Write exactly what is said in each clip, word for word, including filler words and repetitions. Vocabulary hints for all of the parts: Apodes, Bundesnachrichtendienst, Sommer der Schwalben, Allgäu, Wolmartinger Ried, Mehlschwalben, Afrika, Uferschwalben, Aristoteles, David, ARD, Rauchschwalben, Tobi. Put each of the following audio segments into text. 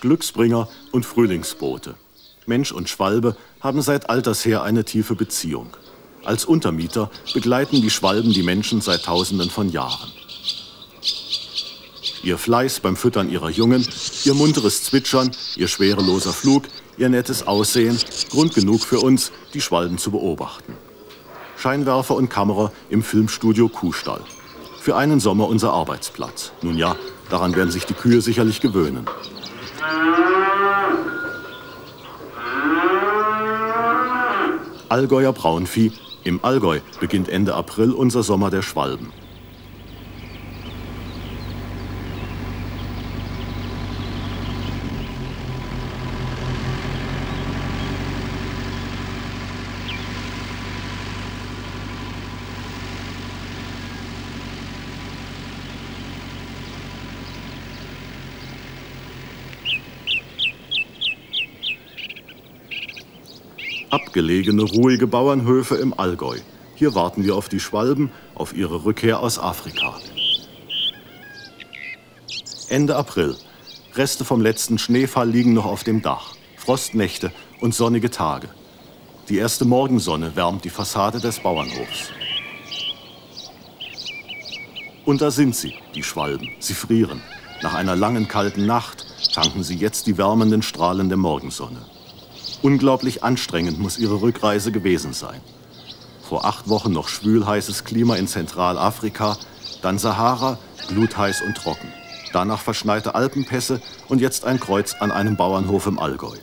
Glücksbringer und Frühlingsbote. Mensch und Schwalbe haben seit alters her eine tiefe Beziehung. Als Untermieter begleiten die Schwalben die Menschen seit Tausenden von Jahren. Ihr Fleiß beim Füttern ihrer Jungen, ihr munteres Zwitschern, ihr schwereloser Flug, ihr nettes Aussehen, Grund genug für uns, die Schwalben zu beobachten. Scheinwerfer und Kamera im Filmstudio Kuhstall. Für einen Sommer unser Arbeitsplatz. Nun ja, daran werden sich die Kühe sicherlich gewöhnen. Allgäuer Braunvieh. Im Allgäu beginnt Ende April unser Sommer der Schwalben. Abgelegene, ruhige Bauernhöfe im Allgäu. Hier warten wir auf die Schwalben, auf ihre Rückkehr aus Afrika. Ende April. Reste vom letzten Schneefall liegen noch auf dem Dach. Frostnächte und sonnige Tage. Die erste Morgensonne wärmt die Fassade des Bauernhofs. Und da sind sie, die Schwalben. Sie frieren. Nach einer langen, kalten Nacht tanken sie jetzt die wärmenden Strahlen der Morgensonne. Unglaublich anstrengend muss ihre Rückreise gewesen sein. Vor acht Wochen noch schwülheißes Klima in Zentralafrika, dann Sahara, glutheiß und trocken. Danach verschneite Alpenpässe und jetzt ein Kreuz an einem Bauernhof im Allgäu.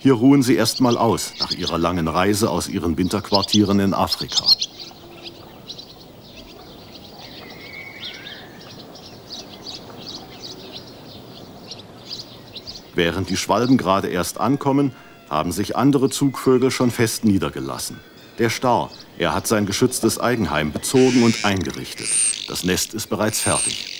Hier ruhen sie erst mal aus, nach ihrer langen Reise aus ihren Winterquartieren in Afrika. Während die Schwalben gerade erst ankommen, haben sich andere Zugvögel schon fest niedergelassen. Der Star, er hat sein geschütztes Eigenheim bezogen und eingerichtet. Das Nest ist bereits fertig.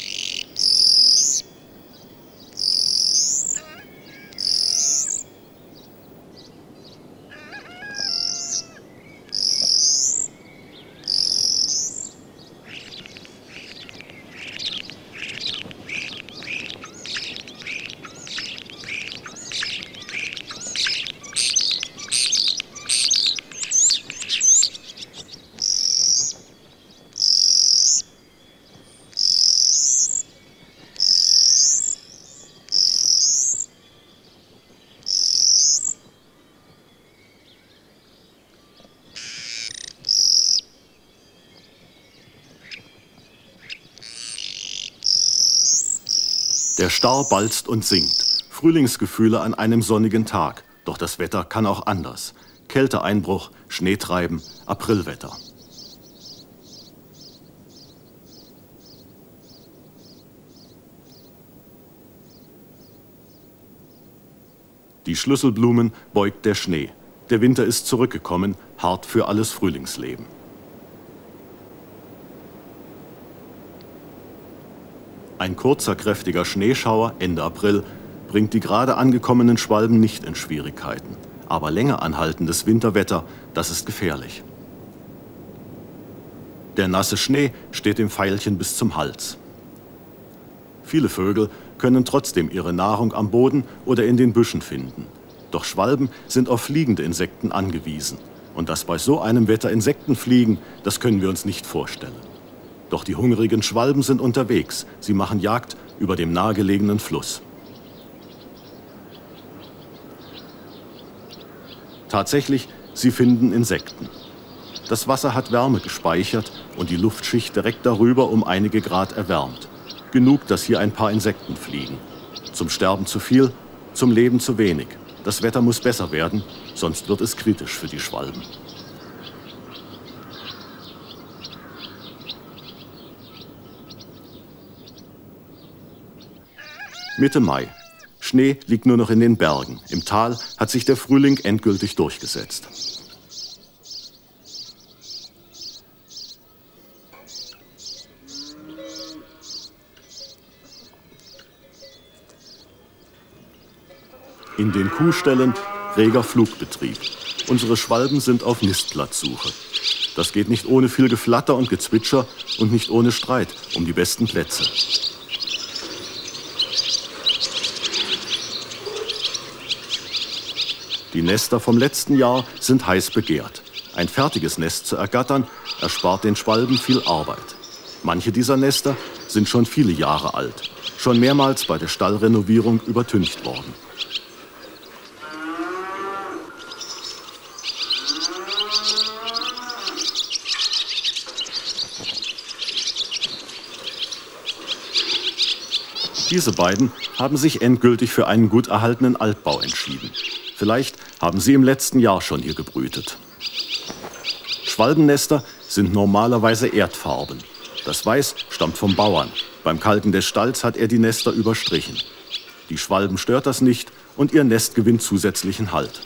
Der Star balzt und singt. Frühlingsgefühle an einem sonnigen Tag. Doch das Wetter kann auch anders. Kälteeinbruch, Schneetreiben, Aprilwetter. Die Schlüsselblumen beugt der Schnee. Der Winter ist zurückgekommen, hart für alles Frühlingsleben. Ein kurzer, kräftiger Schneeschauer Ende April bringt die gerade angekommenen Schwalben nicht in Schwierigkeiten. Aber länger anhaltendes Winterwetter, das ist gefährlich. Der nasse Schnee steht dem Veilchen bis zum Hals. Viele Vögel können trotzdem ihre Nahrung am Boden oder in den Büschen finden. Doch Schwalben sind auf fliegende Insekten angewiesen. Und dass bei so einem Wetter Insekten fliegen, das können wir uns nicht vorstellen. Doch die hungrigen Schwalben sind unterwegs. Sie machen Jagd über dem nahegelegenen Fluss. Tatsächlich, sie finden Insekten. Das Wasser hat Wärme gespeichert und die Luftschicht direkt darüber um einige Grad erwärmt. Genug, dass hier ein paar Insekten fliegen. Zum Sterben zu viel, zum Leben zu wenig. Das Wetter muss besser werden, sonst wird es kritisch für die Schwalben. Mitte Mai. Schnee liegt nur noch in den Bergen. Im Tal hat sich der Frühling endgültig durchgesetzt. In den Kuhställen reger Flugbetrieb. Unsere Schwalben sind auf Nistplatzsuche. Das geht nicht ohne viel Geflatter und Gezwitscher und nicht ohne Streit um die besten Plätze. Die Nester vom letzten Jahr sind heiß begehrt. Ein fertiges Nest zu ergattern, erspart den Schwalben viel Arbeit. Manche dieser Nester sind schon viele Jahre alt, schon mehrmals bei der Stallrenovierung übertüncht worden. Diese beiden haben sich endgültig für einen gut erhaltenen Altbau entschieden. Vielleicht haben sie im letzten Jahr schon hier gebrütet. Schwalbennester sind normalerweise erdfarben. Das Weiß stammt vom Bauern. Beim Kalken des Stalls hat er die Nester überstrichen. Die Schwalben stört das nicht und ihr Nest gewinnt zusätzlichen Halt.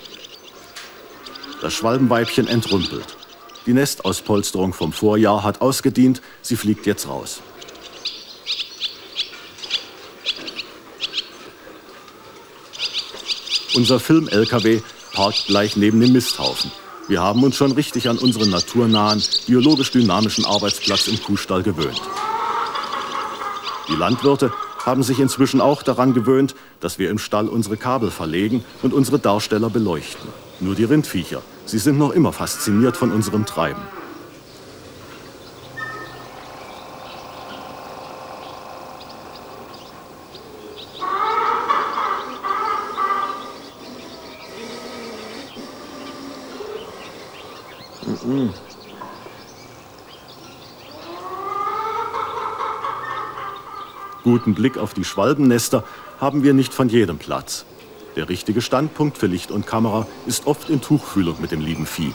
Das Schwalbenweibchen entrümpelt. Die Nestauspolsterung vom Vorjahr hat ausgedient, sie fliegt jetzt raus. Unser Film-L K W parkt gleich neben dem Misthaufen. Wir haben uns schon richtig an unseren naturnahen, biologisch-dynamischen Arbeitsplatz im Kuhstall gewöhnt. Die Landwirte haben sich inzwischen auch daran gewöhnt, dass wir im Stall unsere Kabel verlegen und unsere Darsteller beleuchten. Nur die Rindviecher, sie sind noch immer fasziniert von unserem Treiben. Guten Blick auf die Schwalbennester haben wir nicht von jedem Platz. Der richtige Standpunkt für Licht und Kamera ist oft in Tuchfühlung mit dem lieben Vieh.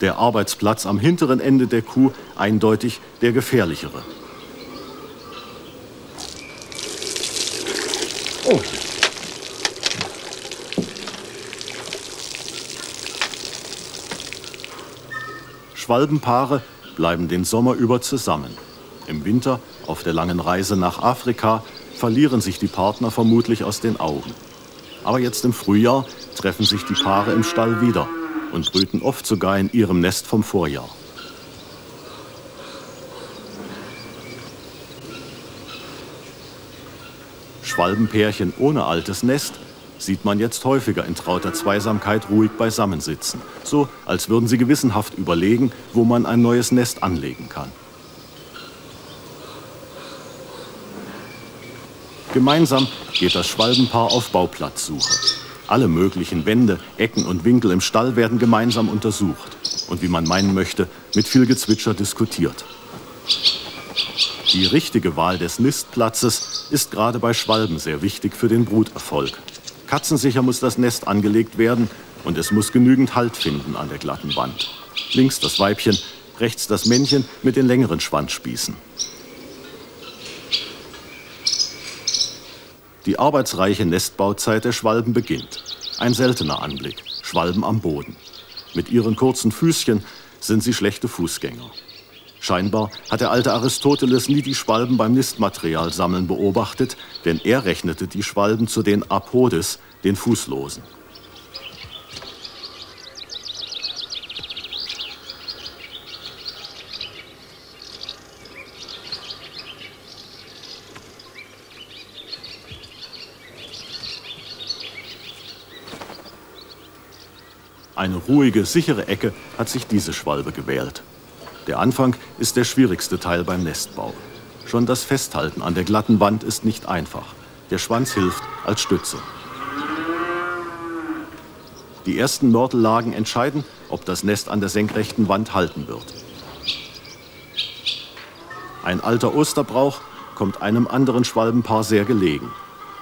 Der Arbeitsplatz am hinteren Ende der Kuh eindeutig der gefährlichere. Oh. Schwalbenpaare bleiben den Sommer über zusammen. Im Winter, auf der langen Reise nach Afrika, verlieren sich die Partner vermutlich aus den Augen. Aber jetzt im Frühjahr treffen sich die Paare im Stall wieder und brüten oft sogar in ihrem Nest vom Vorjahr. Schwalbenpärchen ohne altes Nest sieht man jetzt häufiger in trauter Zweisamkeit ruhig beisammen sitzen. So, als würden sie gewissenhaft überlegen, wo man ein neues Nest anlegen kann. Gemeinsam geht das Schwalbenpaar auf Bauplatzsuche. Alle möglichen Wände, Ecken und Winkel im Stall werden gemeinsam untersucht. Und wie man meinen möchte, mit viel Gezwitscher diskutiert. Die richtige Wahl des Nistplatzes ist gerade bei Schwalben sehr wichtig für den Bruterfolg. Katzensicher muss das Nest angelegt werden und es muss genügend Halt finden an der glatten Wand. Links das Weibchen, rechts das Männchen mit den längeren Schwanzspießen. Die arbeitsreiche Nestbauzeit der Schwalben beginnt. Ein seltener Anblick, Schwalben am Boden. Mit ihren kurzen Füßchen sind sie schlechte Fußgänger. Scheinbar hat der alte Aristoteles nie die Schwalben beim Nistmaterial sammeln beobachtet, denn er rechnete die Schwalben zu den Apodes, den Fußlosen. Eine ruhige, sichere Ecke hat sich diese Schwalbe gewählt. Der Anfang ist der schwierigste Teil beim Nestbau. Schon das Festhalten an der glatten Wand ist nicht einfach. Der Schwanz hilft als Stütze. Die ersten Mörtellagen entscheiden, ob das Nest an der senkrechten Wand halten wird. Ein alter Osterbrauch kommt einem anderen Schwalbenpaar sehr gelegen.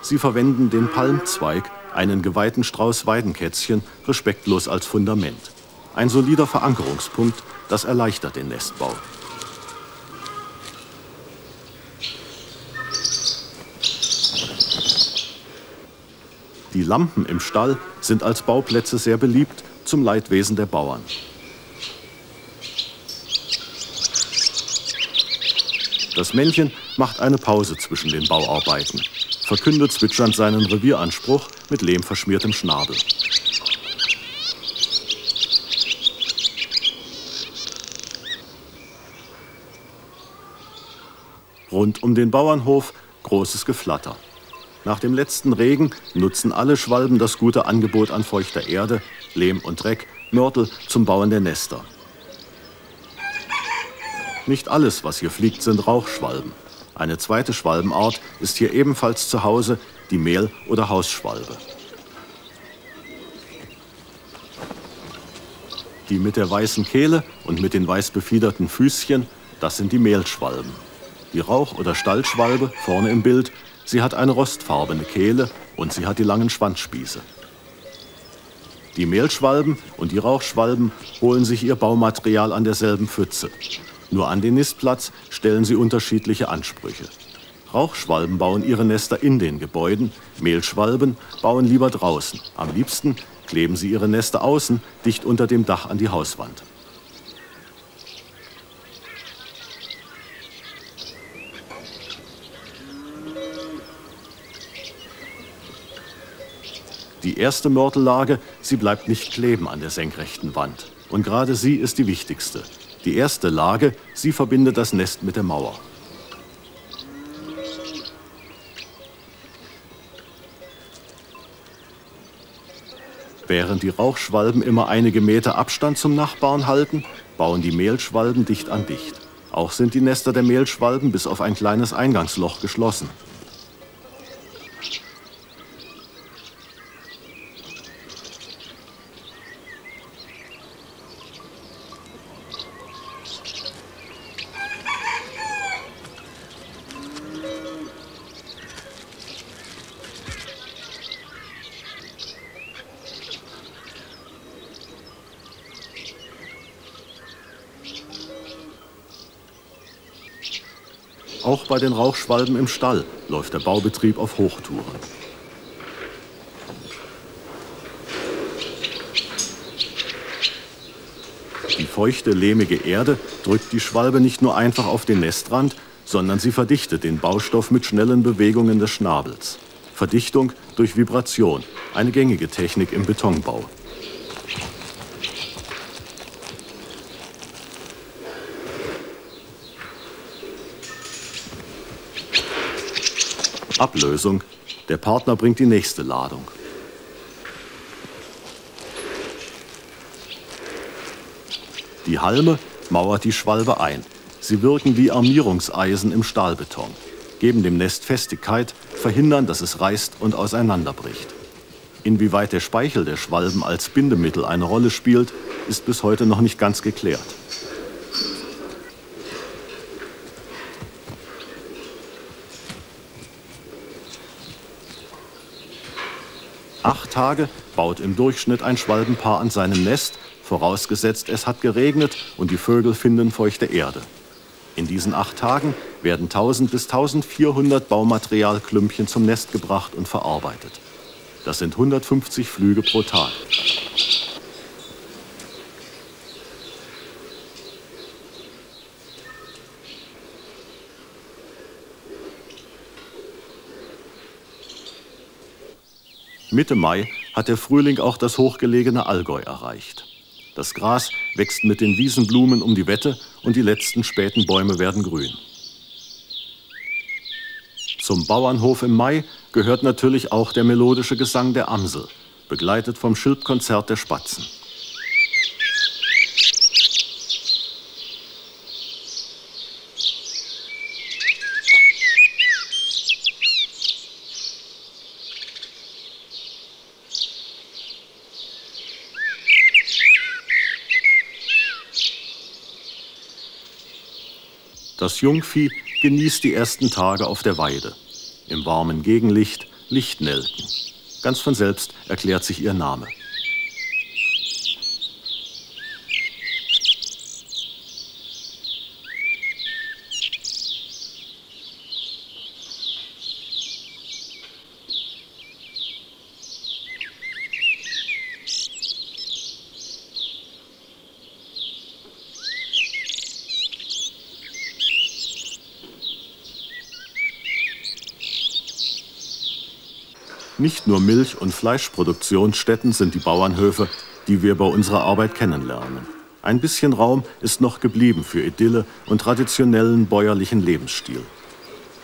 Sie verwenden den Palmzweig, einen geweihten Strauß Weidenkätzchen, respektlos als Fundament. Ein solider Verankerungspunkt, das erleichtert den Nestbau. Die Lampen im Stall sind als Bauplätze sehr beliebt, zum Leidwesen der Bauern. Das Männchen macht eine Pause zwischen den Bauarbeiten, verkündet zwitschernd seinen Revieranspruch mit lehmverschmiertem Schnabel. Rund um den Bauernhof großes Geflatter. Nach dem letzten Regen nutzen alle Schwalben das gute Angebot an feuchter Erde, Lehm und Dreck, Mörtel zum Bauen der Nester. Nicht alles, was hier fliegt, sind Rauchschwalben. Eine zweite Schwalbenart ist hier ebenfalls zu Hause, die Mehl- oder Hausschwalbe. Die mit der weißen Kehle und mit den weiß befiederten Füßchen, das sind die Mehlschwalben. Die Rauch- oder Stallschwalbe, vorne im Bild, sie hat eine rostfarbene Kehle und sie hat die langen Schwanzspieße. Die Mehlschwalben und die Rauchschwalben holen sich ihr Baumaterial an derselben Pfütze. Nur an den Nistplatz stellen sie unterschiedliche Ansprüche. Rauchschwalben bauen ihre Nester in den Gebäuden, Mehlschwalben bauen lieber draußen. Am liebsten kleben sie ihre Nester außen, dicht unter dem Dach an die Hauswand. Die erste Mörtellage, sie bleibt nicht kleben an der senkrechten Wand. Und gerade sie ist die wichtigste. Die erste Lage, sie verbindet das Nest mit der Mauer. Während die Rauchschwalben immer einige Meter Abstand zum Nachbarn halten, bauen die Mehlschwalben dicht an dicht. Auch sind die Nester der Mehlschwalben bis auf ein kleines Eingangsloch geschlossen. Auch bei den Rauchschwalben im Stall läuft der Baubetrieb auf Hochtouren. Die feuchte, lehmige Erde drückt die Schwalbe nicht nur einfach auf den Nestrand, sondern sie verdichtet den Baustoff mit schnellen Bewegungen des Schnabels. Verdichtung durch Vibration, eine gängige Technik im Betonbau. Ablösung. Der Partner bringt die nächste Ladung. Die Halme mauert die Schwalbe ein. Sie wirken wie Armierungseisen im Stahlbeton, geben dem Nest Festigkeit, verhindern, dass es reißt und auseinanderbricht. Inwieweit der Speichel der Schwalben als Bindemittel eine Rolle spielt, ist bis heute noch nicht ganz geklärt. Acht Tage baut im Durchschnitt ein Schwalbenpaar an seinem Nest, vorausgesetzt es hat geregnet und die Vögel finden feuchte Erde. In diesen acht Tagen werden tausend bis tausendvierhundert Baumaterialklümpchen zum Nest gebracht und verarbeitet. Das sind hundertfünfzig Flüge pro Tag. Mitte Mai hat der Frühling auch das hochgelegene Allgäu erreicht. Das Gras wächst mit den Wiesenblumen um die Wette und die letzten späten Bäume werden grün. Zum Bauernhof im Mai gehört natürlich auch der melodische Gesang der Amsel, begleitet vom Schilbkonzert der Spatzen. Das Jungvieh genießt die ersten Tage auf der Weide. Im warmen Gegenlicht Lichtnelken. Ganz von selbst erklärt sich ihr Name. Nicht nur Milch- und Fleischproduktionsstätten sind die Bauernhöfe, die wir bei unserer Arbeit kennenlernen. Ein bisschen Raum ist noch geblieben für Idylle und traditionellen bäuerlichen Lebensstil.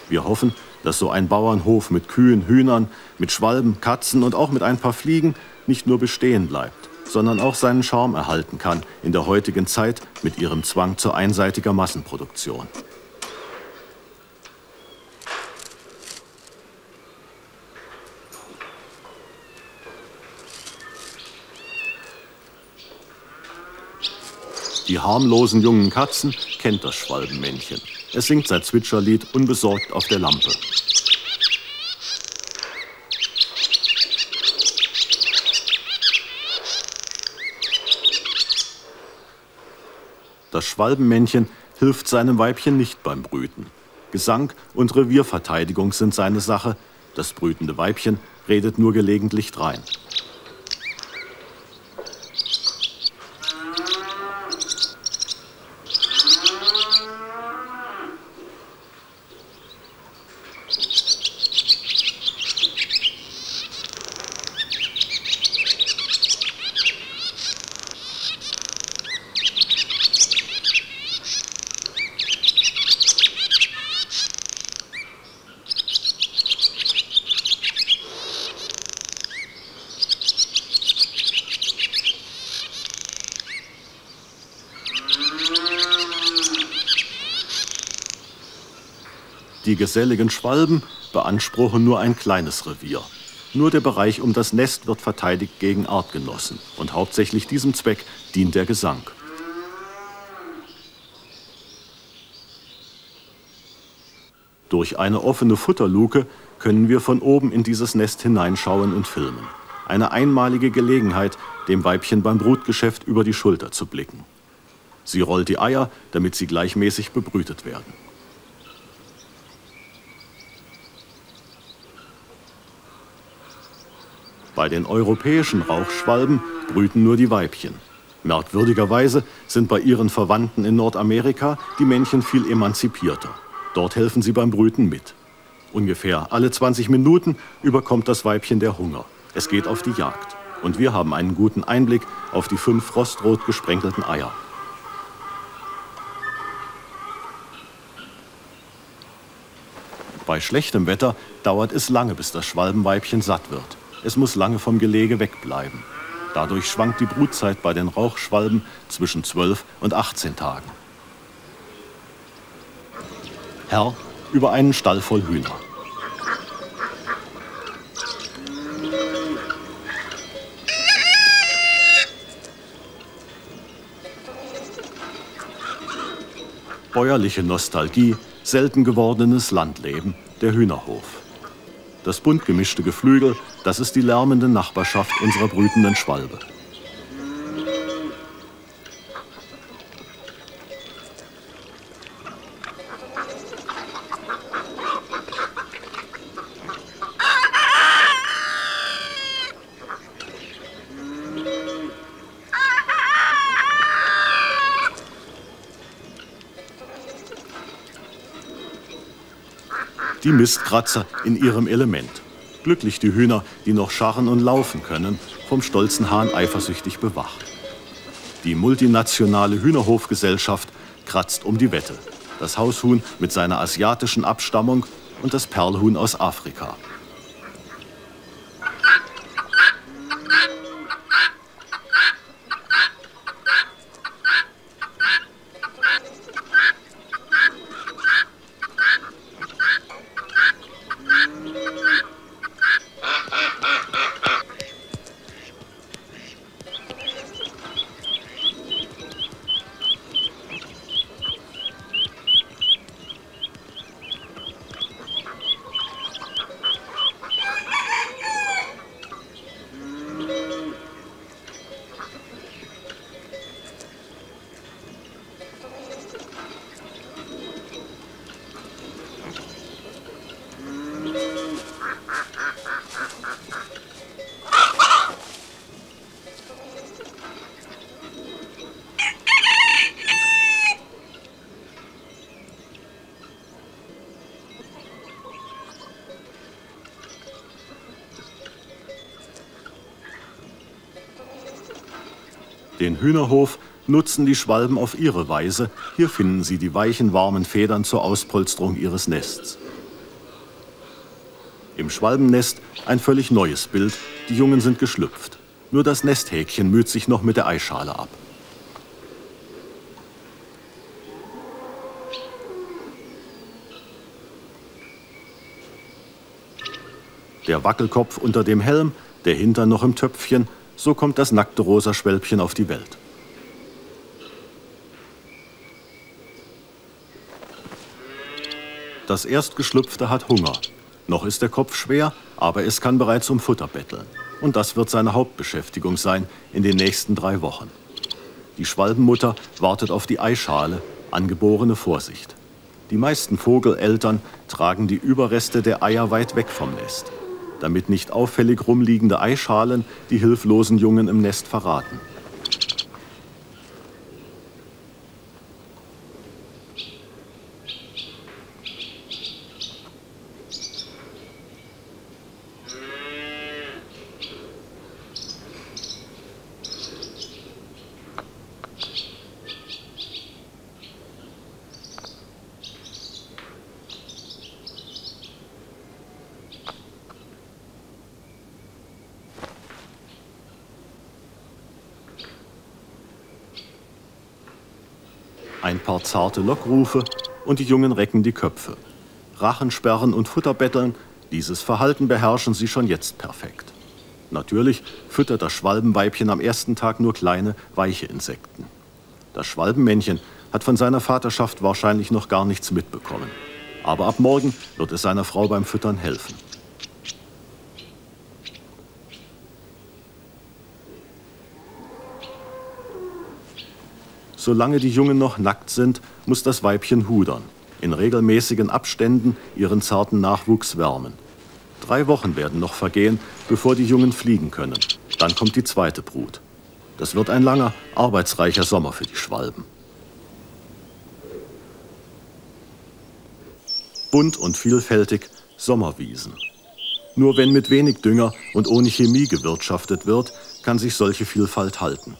Wir hoffen, dass so ein Bauernhof mit Kühen, Hühnern, mit Schwalben, Katzen und auch mit ein paar Fliegen nicht nur bestehen bleibt, sondern auch seinen Charme erhalten kann in der heutigen Zeit mit ihrem Zwang zu einseitiger Massenproduktion. Die harmlosen jungen Katzen kennt das Schwalbenmännchen. Es singt sein Zwitscherlied unbesorgt auf der Lampe. Das Schwalbenmännchen hilft seinem Weibchen nicht beim Brüten. Gesang und Revierverteidigung sind seine Sache. Das brütende Weibchen redet nur gelegentlich drein. Die geselligen Schwalben beanspruchen nur ein kleines Revier. Nur der Bereich um das Nest wird verteidigt gegen Artgenossen. Und hauptsächlich diesem Zweck dient der Gesang. Durch eine offene Futterluke können wir von oben in dieses Nest hineinschauen und filmen. Eine einmalige Gelegenheit, dem Weibchen beim Brutgeschäft über die Schulter zu blicken. Sie rollt die Eier, damit sie gleichmäßig bebrütet werden. Bei den europäischen Rauchschwalben brüten nur die Weibchen. Merkwürdigerweise sind bei ihren Verwandten in Nordamerika die Männchen viel emanzipierter. Dort helfen sie beim Brüten mit. Ungefähr alle zwanzig Minuten überkommt das Weibchen der Hunger. Es geht auf die Jagd. Und wir haben einen guten Einblick auf die fünf frostrot gesprenkelten Eier. Bei schlechtem Wetter dauert es lange, bis das Schwalbenweibchen satt wird. Es muss lange vom Gelege wegbleiben. Dadurch schwankt die Brutzeit bei den Rauchschwalben zwischen zwölf und achtzehn Tagen. Herr über einen Stall voll Hühner. Bäuerliche Nostalgie, selten gewordenes Landleben, der Hühnerhof. Das bunt gemischte Geflügel, das ist die lärmende Nachbarschaft unserer brütenden Schwalbe. Die Mistkratzer in ihrem Element. Glücklich die Hühner, die noch scharren und laufen können, vom stolzen Hahn eifersüchtig bewacht. Die multinationale Hühnerhofgesellschaft kratzt um die Wette. Das Haushuhn mit seiner asiatischen Abstammung und das Perlhuhn aus Afrika. Den Hühnerhof nutzen die Schwalben auf ihre Weise. Hier finden sie die weichen, warmen Federn zur Auspolsterung ihres Nests. Im Schwalbennest ein völlig neues Bild, die Jungen sind geschlüpft. Nur das Nesthäkchen müht sich noch mit der Eischale ab. Der Wackelkopf unter dem Helm, der Hintern noch im Töpfchen, so kommt das nackte rosa Schwälbchen auf die Welt. Das Erstgeschlüpfte hat Hunger. Noch ist der Kopf schwer, aber es kann bereits um Futter betteln. Und das wird seine Hauptbeschäftigung sein in den nächsten drei Wochen. Die Schwalbenmutter wartet auf die Eischale, angeborene Vorsicht. Die meisten Vogeleltern tragen die Überreste der Eier weit weg vom Nest, damit nicht auffällig rumliegende Eischalen die hilflosen Jungen im Nest verraten. Ein paar zarte Lockrufe und die Jungen recken die Köpfe. Rachensperren und Futterbetteln, dieses Verhalten beherrschen sie schon jetzt perfekt. Natürlich füttert das Schwalbenweibchen am ersten Tag nur kleine, weiche Insekten. Das Schwalbenmännchen hat von seiner Vaterschaft wahrscheinlich noch gar nichts mitbekommen. Aber ab morgen wird es seiner Frau beim Füttern helfen. Solange die Jungen noch nackt sind, muss das Weibchen hudern, in regelmäßigen Abständen ihren zarten Nachwuchs wärmen. Drei Wochen werden noch vergehen, bevor die Jungen fliegen können. Dann kommt die zweite Brut. Das wird ein langer, arbeitsreicher Sommer für die Schwalben. Bunt und vielfältig Sommerwiesen. Nur wenn mit wenig Dünger und ohne Chemie gewirtschaftet wird, kann sich solche Vielfalt halten.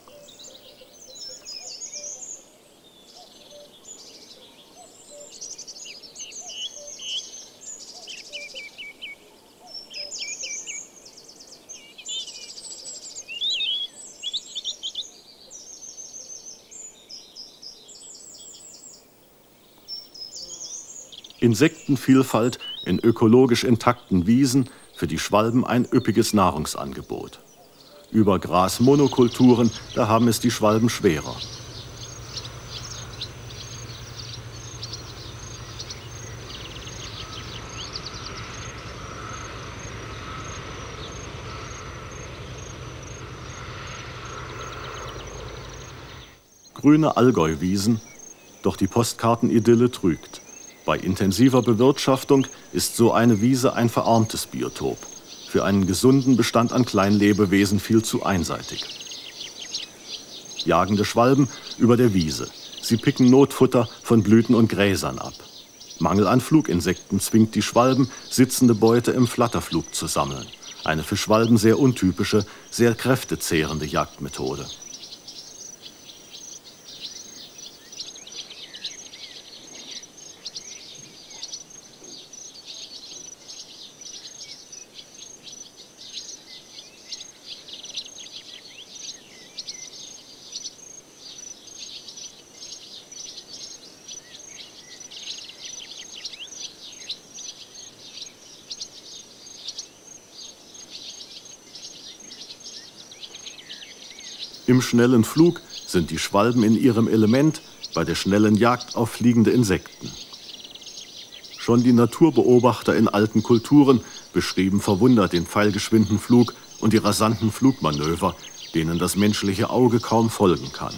Insektenvielfalt in ökologisch intakten Wiesen, für die Schwalben ein üppiges Nahrungsangebot. Über Grasmonokulturen, da haben es die Schwalben schwerer. Grüne Allgäuwiesen, doch die Postkartenidylle trügt. Bei intensiver Bewirtschaftung ist so eine Wiese ein verarmtes Biotop, für einen gesunden Bestand an Kleinlebewesen viel zu einseitig. Jagende Schwalben über der Wiese. Sie picken Notfutter von Blüten und Gräsern ab. Mangel an Fluginsekten zwingt die Schwalben, sitzende Beute im Flatterflug zu sammeln. Eine für Schwalben sehr untypische, sehr kräftezehrende Jagdmethode. Im schnellen Flug sind die Schwalben in ihrem Element bei der schnellen Jagd auf fliegende Insekten. Schon die Naturbeobachter in alten Kulturen beschrieben verwundert den pfeilgeschwinden Flug und die rasanten Flugmanöver, denen das menschliche Auge kaum folgen kann.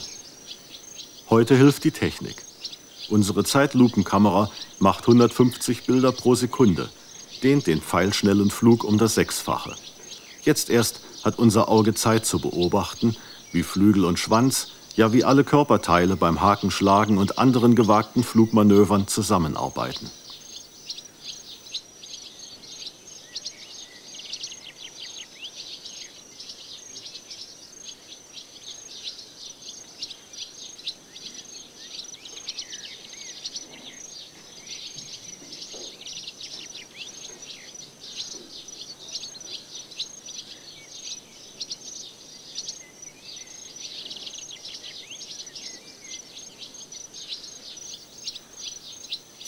Heute hilft die Technik. Unsere Zeitlupenkamera macht hundertfünfzig Bilder pro Sekunde, dehnt den pfeilschnellen Flug um das Sechsfache. Jetzt erst hat unser Auge Zeit zu beobachten, wie Flügel und Schwanz, ja wie alle Körperteile beim Hakenschlagen und anderen gewagten Flugmanövern zusammenarbeiten.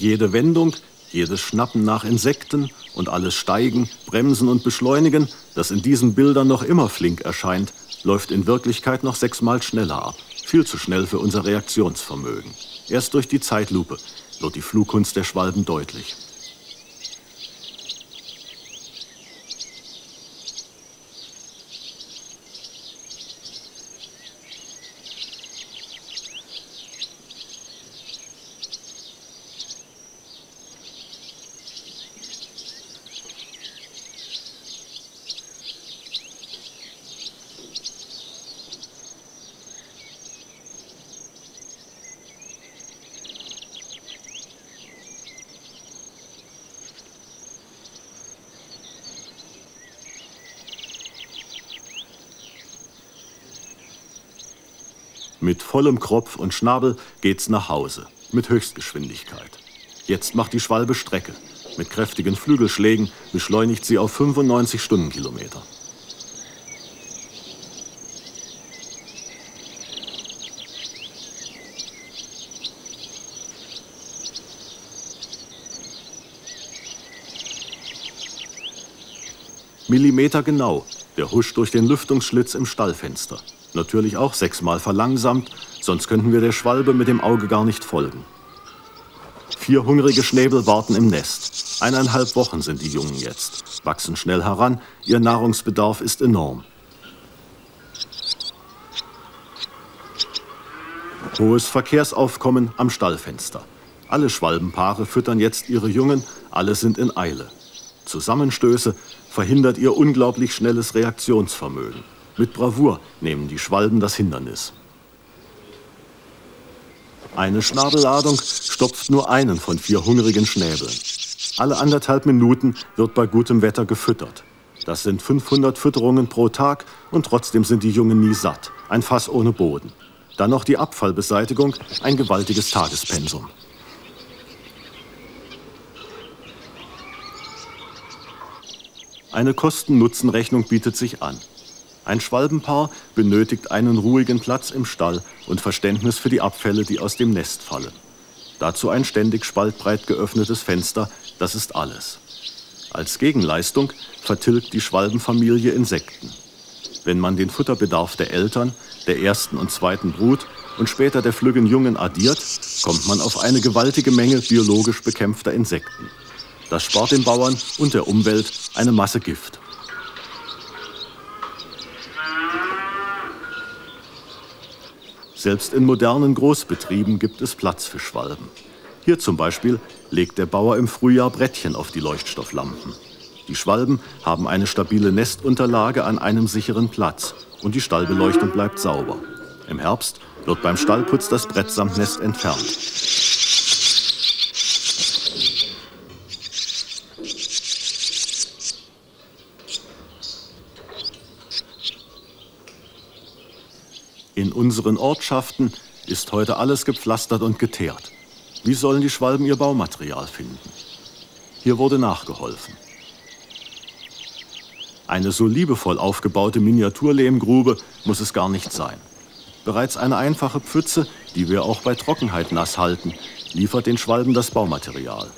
Jede Wendung, jedes Schnappen nach Insekten und alles Steigen, Bremsen und Beschleunigen, das in diesen Bildern noch immer flink erscheint, läuft in Wirklichkeit noch sechsmal schneller ab. Viel zu schnell für unser Reaktionsvermögen. Erst durch die Zeitlupe wird die Flugkunst der Schwalben deutlich. Mit vollem Kropf und Schnabel geht's nach Hause, mit Höchstgeschwindigkeit. Jetzt macht die Schwalbe Strecke. Mit kräftigen Flügelschlägen beschleunigt sie auf fünfundneunzig Stundenkilometer. Millimeter genau, der Husch durch den Lüftungsschlitz im Stallfenster. Natürlich auch sechsmal verlangsamt, sonst könnten wir der Schwalbe mit dem Auge gar nicht folgen. Vier hungrige Schnäbel warten im Nest. Eineinhalb Wochen sind die Jungen jetzt, wachsen schnell heran, ihr Nahrungsbedarf ist enorm. Hohes Verkehrsaufkommen am Stallfenster. Alle Schwalbenpaare füttern jetzt ihre Jungen, alle sind in Eile. Zusammenstöße verhindert ihr unglaublich schnelles Reaktionsvermögen. Mit Bravour nehmen die Schwalben das Hindernis. Eine Schnabelladung stopft nur einen von vier hungrigen Schnäbeln. Alle anderthalb Minuten wird bei gutem Wetter gefüttert. Das sind fünfhundert Fütterungen pro Tag und trotzdem sind die Jungen nie satt. Ein Fass ohne Boden. Dann noch die Abfallbeseitigung, ein gewaltiges Tagespensum. Eine Kosten-Nutzen-Rechnung bietet sich an. Ein Schwalbenpaar benötigt einen ruhigen Platz im Stall und Verständnis für die Abfälle, die aus dem Nest fallen. Dazu ein ständig spaltbreit geöffnetes Fenster, das ist alles. Als Gegenleistung vertilgt die Schwalbenfamilie Insekten. Wenn man den Futterbedarf der Eltern, der ersten und zweiten Brut und später der flüggen Jungen addiert, kommt man auf eine gewaltige Menge biologisch bekämpfter Insekten. Das spart den Bauern und der Umwelt eine Masse Gift. Selbst in modernen Großbetrieben gibt es Platz für Schwalben. Hier zum Beispiel legt der Bauer im Frühjahr Brettchen auf die Leuchtstofflampen. Die Schwalben haben eine stabile Nestunterlage an einem sicheren Platz und die Stallbeleuchtung bleibt sauber. Im Herbst wird beim Stallputz das Brett samt Nest entfernt. In unseren Ortschaften ist heute alles gepflastert und geteert. Wie sollen die Schwalben ihr Baumaterial finden? Hier wurde nachgeholfen. Eine so liebevoll aufgebaute Miniaturlehmgrube muss es gar nicht sein. Bereits eine einfache Pfütze, die wir auch bei Trockenheit nass halten, liefert den Schwalben das Baumaterial.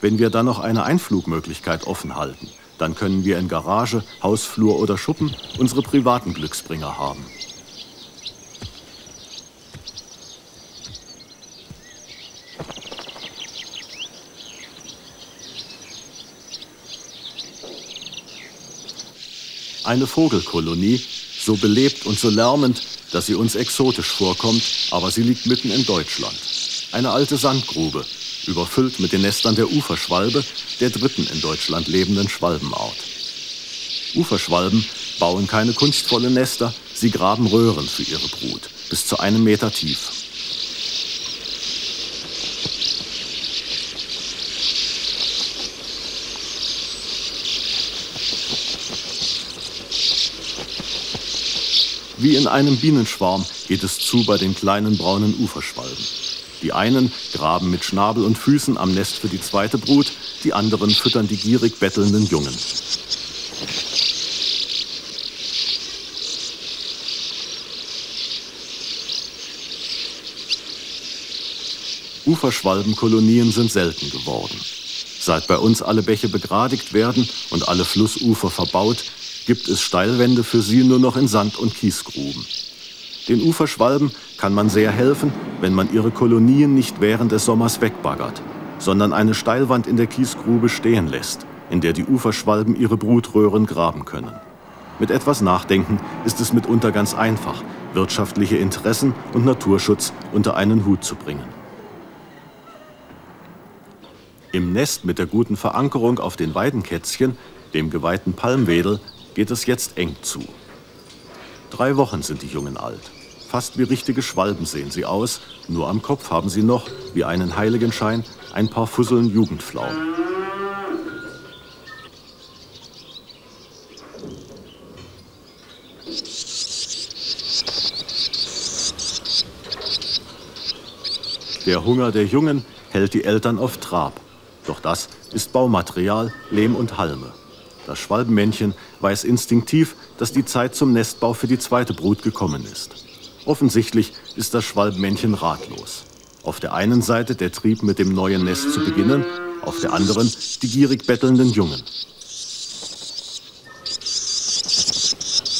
Wenn wir dann noch eine Einflugmöglichkeit offen halten, dann können wir in Garage, Hausflur oder Schuppen unsere privaten Glücksbringer haben. Eine Vogelkolonie, so belebt und so lärmend, dass sie uns exotisch vorkommt, aber sie liegt mitten in Deutschland. Eine alte Sandgrube, überfüllt mit den Nestern der Uferschwalbe, der dritten in Deutschland lebenden Schwalbenart. Uferschwalben bauen keine kunstvollen Nester, sie graben Röhren für ihre Brut, bis zu einem Meter tief. Wie in einem Bienenschwarm geht es zu bei den kleinen braunen Uferschwalben. Die einen graben mit Schnabel und Füßen am Nest für die zweite Brut, die anderen füttern die gierig bettelnden Jungen. Uferschwalbenkolonien sind selten geworden. Seit bei uns alle Bäche begradigt werden und alle Flussufer verbaut, gibt es Steilwände für sie nur noch in Sand- und Kiesgruben. Den Uferschwalben kann man sehr helfen, wenn man ihre Kolonien nicht während des Sommers wegbaggert, sondern eine Steilwand in der Kiesgrube stehen lässt, in der die Uferschwalben ihre Brutröhren graben können. Mit etwas Nachdenken ist es mitunter ganz einfach, wirtschaftliche Interessen und Naturschutz unter einen Hut zu bringen. Im Nest mit der guten Verankerung auf den Weidenkätzchen, dem geweihten Palmwedel, geht es jetzt eng zu. Drei Wochen sind die Jungen alt. Fast wie richtige Schwalben sehen sie aus, nur am Kopf haben sie noch, wie einen Heiligenschein, ein paar Fusseln Jugendflaumen. Der Hunger der Jungen hält die Eltern auf Trab. Doch das ist Baumaterial, Lehm und Halme. Das Schwalbenmännchen weiß instinktiv, dass die Zeit zum Nestbau für die zweite Brut gekommen ist. Offensichtlich ist das Schwalbenmännchen ratlos. Auf der einen Seite der Trieb, mit dem neuen Nest zu beginnen, auf der anderen die gierig bettelnden Jungen.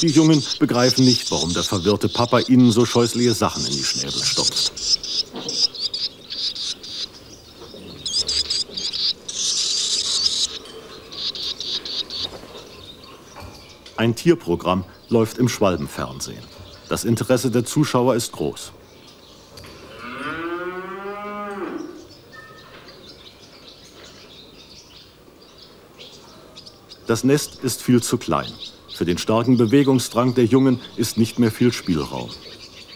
Die Jungen begreifen nicht, warum der verwirrte Papa ihnen so scheußliche Sachen in die Schnäbel stopft. Ein Tierprogramm läuft im Schwalbenfernsehen. Das Interesse der Zuschauer ist groß. Das Nest ist viel zu klein. Für den starken Bewegungsdrang der Jungen ist nicht mehr viel Spielraum.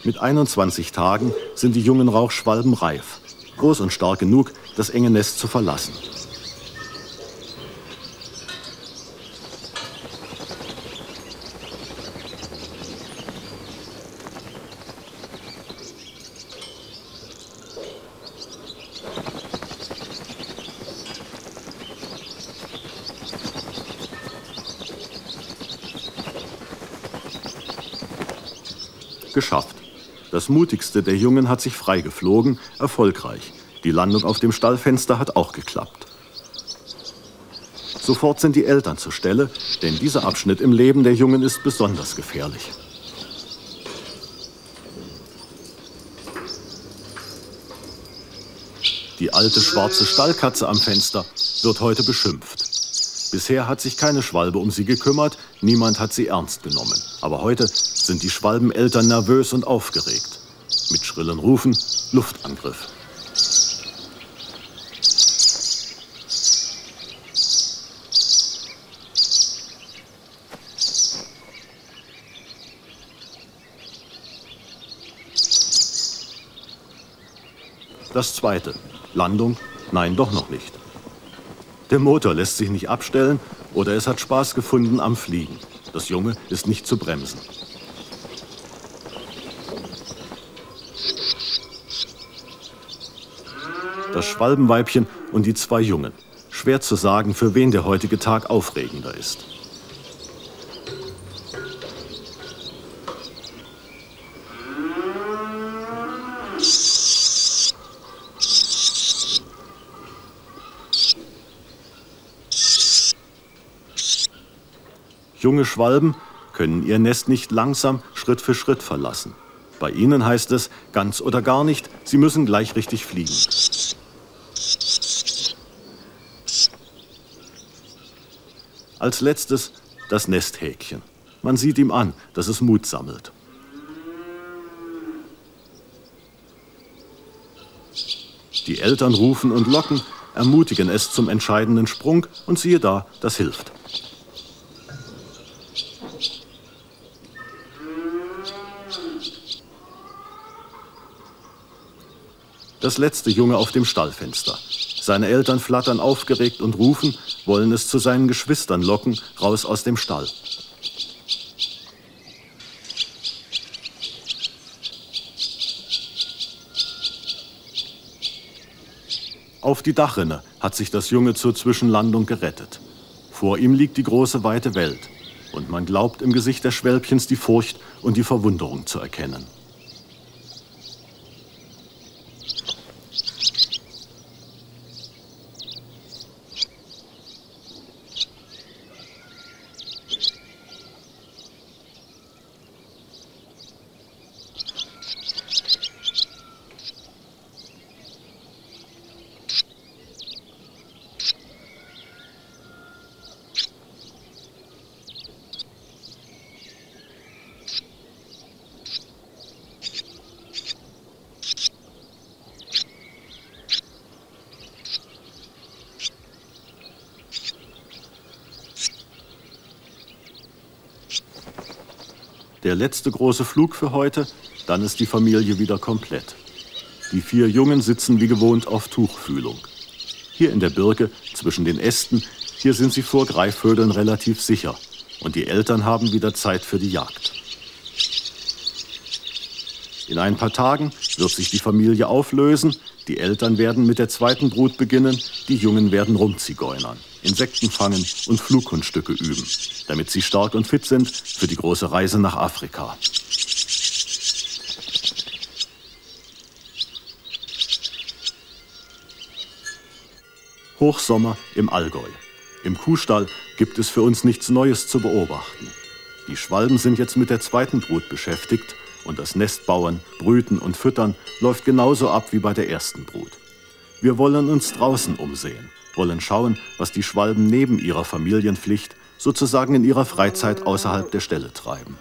Mit einundzwanzig Tagen sind die jungen Rauchschwalben reif. Groß und stark genug, das enge Nest zu verlassen. Geschafft. Das mutigste der Jungen hat sich freigeflogen, erfolgreich. Die Landung auf dem Stallfenster hat auch geklappt. Sofort sind die Eltern zur Stelle, denn dieser Abschnitt im Leben der Jungen ist besonders gefährlich. Die alte schwarze Stallkatze am Fenster wird heute beschimpft. Bisher hat sich keine Schwalbe um sie gekümmert, niemand hat sie ernst genommen. Aber heute sind die Schwalbeneltern nervös und aufgeregt. Mit schrillen Rufen, Luftangriff. Das zweite, Landung, nein, doch noch nicht. Der Motor lässt sich nicht abstellen oder es hat Spaß gefunden am Fliegen. Das Junge ist nicht zu bremsen. Das Schwalbenweibchen und die zwei Jungen. Schwer zu sagen, für wen der heutige Tag aufregender ist. Junge Schwalben können ihr Nest nicht langsam Schritt für Schritt verlassen. Bei ihnen heißt es ganz oder gar nicht, sie müssen gleich richtig fliegen. Als letztes das Nesthäkchen. Man sieht ihm an, dass es Mut sammelt. Die Eltern rufen und locken, ermutigen es zum entscheidenden Sprung und siehe da, das hilft. Das letzte Junge auf dem Stallfenster. Seine Eltern flattern aufgeregt und rufen, wollen es zu seinen Geschwistern locken, raus aus dem Stall. Auf die Dachrinne hat sich das Junge zur Zwischenlandung gerettet. Vor ihm liegt die große, weite Welt. Und man glaubt, im Gesicht des Schwälbchens die Furcht und die Verwunderung zu erkennen. Der letzte große Flug für heute, dann ist die Familie wieder komplett. Die vier Jungen sitzen wie gewohnt auf Tuchfühlung. Hier in der Birke, zwischen den Ästen, hier sind sie vor Greifvögeln relativ sicher. Und die Eltern haben wieder Zeit für die Jagd. In ein paar Tagen wird sich die Familie auflösen. Die Eltern werden mit der zweiten Brut beginnen. Die Jungen werden rumzigeunern, Insekten fangen und Flugkunststücke üben, damit sie stark und fit sind für die große Reise nach Afrika. Hochsommer im Allgäu. Im Kuhstall gibt es für uns nichts Neues zu beobachten. Die Schwalben sind jetzt mit der zweiten Brut beschäftigt und das Nestbauen, Brüten und Füttern läuft genauso ab wie bei der ersten Brut. Wir wollen uns draußen umsehen, wollen schauen, was die Schwalben neben ihrer Familienpflicht sozusagen in ihrer Freizeit außerhalb der Ställe treiben.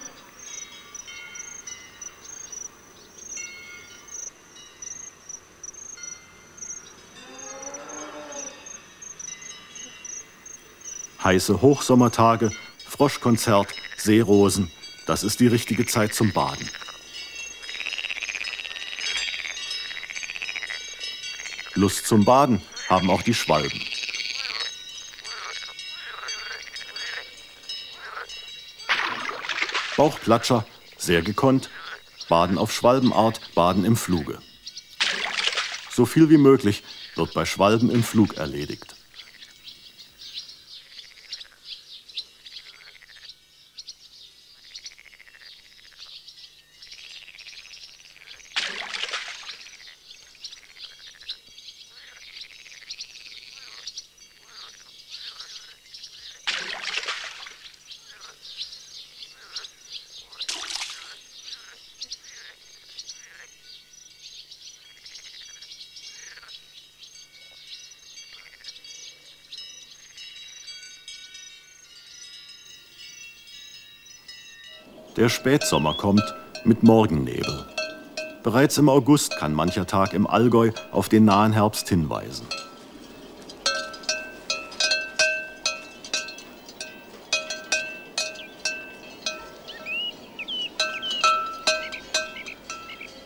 Heiße Hochsommertage, Froschkonzert, Seerosen, das ist die richtige Zeit zum Baden. Lust zum Baden haben auch die Schwalben. Bauchklatscher, sehr gekonnt, Baden auf Schwalbenart, Baden im Fluge. So viel wie möglich wird bei Schwalben im Flug erledigt. Der Spätsommer kommt mit Morgennebel. Bereits im August kann mancher Tag im Allgäu auf den nahen Herbst hinweisen.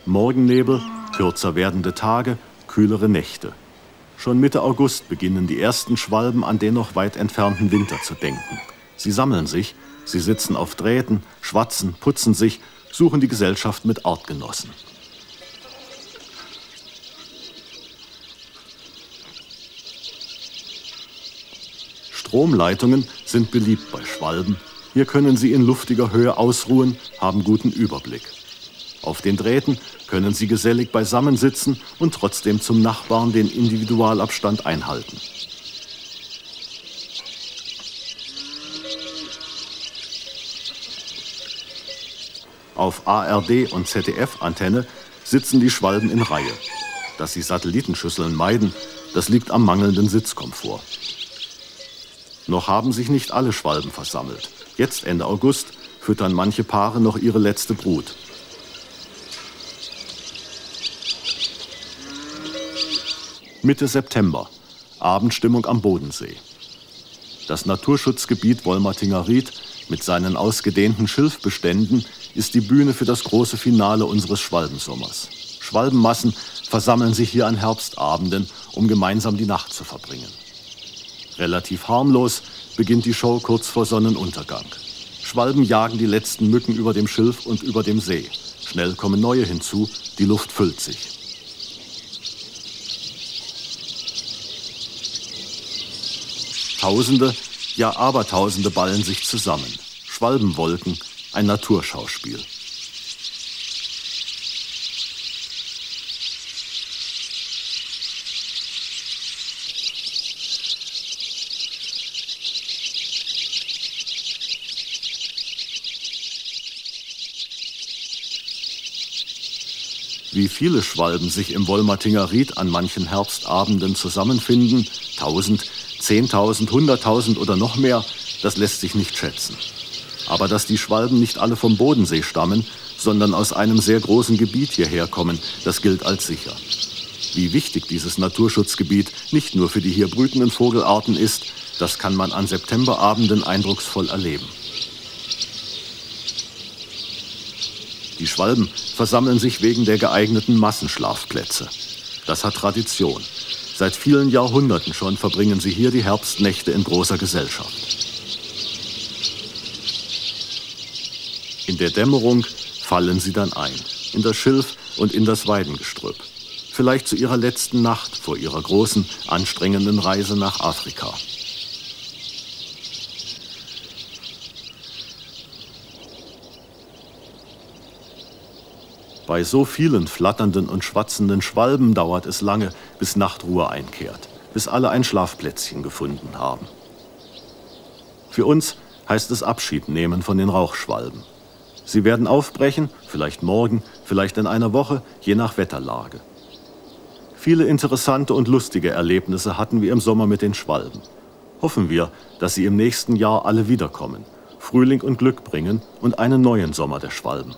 Morgennebel, kürzer werdende Tage, kühlere Nächte. Schon Mitte August beginnen die ersten Schwalben an den noch weit entfernten Winter zu denken. Sie sammeln sich. Sie sitzen auf Drähten, schwatzen, putzen sich, suchen die Gesellschaft mit Artgenossen. Stromleitungen sind beliebt bei Schwalben. Hier können sie in luftiger Höhe ausruhen, haben guten Überblick. Auf den Drähten können sie gesellig beisammen sitzen und trotzdem zum Nachbarn den Individualabstand einhalten. Auf A R D- und Z D F-Antenne sitzen die Schwalben in Reihe. Dass sie Satellitenschüsseln meiden, das liegt am mangelnden Sitzkomfort. Noch haben sich nicht alle Schwalben versammelt. Jetzt Ende August füttern manche Paare noch ihre letzte Brut. Mitte September, Abendstimmung am Bodensee. Das Naturschutzgebiet Wolmartinger Ried mit seinen ausgedehnten Schilfbeständen ist die Bühne für das große Finale unseres Schwalbensommers. Schwalbenmassen versammeln sich hier an Herbstabenden, um gemeinsam die Nacht zu verbringen. Relativ harmlos beginnt die Show kurz vor Sonnenuntergang. Schwalben jagen die letzten Mücken über dem Schilf und über dem See. Schnell kommen neue hinzu, die Luft füllt sich. Tausende, ja Abertausende ballen sich zusammen. Schwalbenwolken, ein Naturschauspiel. Wie viele Schwalben sich im Wolmartinger Ried an manchen Herbstabenden zusammenfinden, tausend, zehntausend, hunderttausend oder noch mehr, das lässt sich nicht schätzen. Aber dass die Schwalben nicht alle vom Bodensee stammen, sondern aus einem sehr großen Gebiet hierher kommen, das gilt als sicher. Wie wichtig dieses Naturschutzgebiet nicht nur für die hier brütenden Vogelarten ist, das kann man an Septemberabenden eindrucksvoll erleben. Die Schwalben versammeln sich wegen der geeigneten Massenschlafplätze. Das hat Tradition. Seit vielen Jahrhunderten schon verbringen sie hier die Herbstnächte in großer Gesellschaft. In der Dämmerung fallen sie dann ein, in das Schilf und in das Weidengestrüpp. Vielleicht zu ihrer letzten Nacht vor ihrer großen, anstrengenden Reise nach Afrika. Bei so vielen flatternden und schwatzenden Schwalben dauert es lange, bis Nachtruhe einkehrt, bis alle ein Schlafplätzchen gefunden haben. Für uns heißt es Abschied nehmen von den Rauchschwalben. Sie werden aufbrechen, vielleicht morgen, vielleicht in einer Woche, je nach Wetterlage. Viele interessante und lustige Erlebnisse hatten wir im Sommer mit den Schwalben. Hoffen wir, dass sie im nächsten Jahr alle wiederkommen, Frühling und Glück bringen und einen neuen Sommer der Schwalben.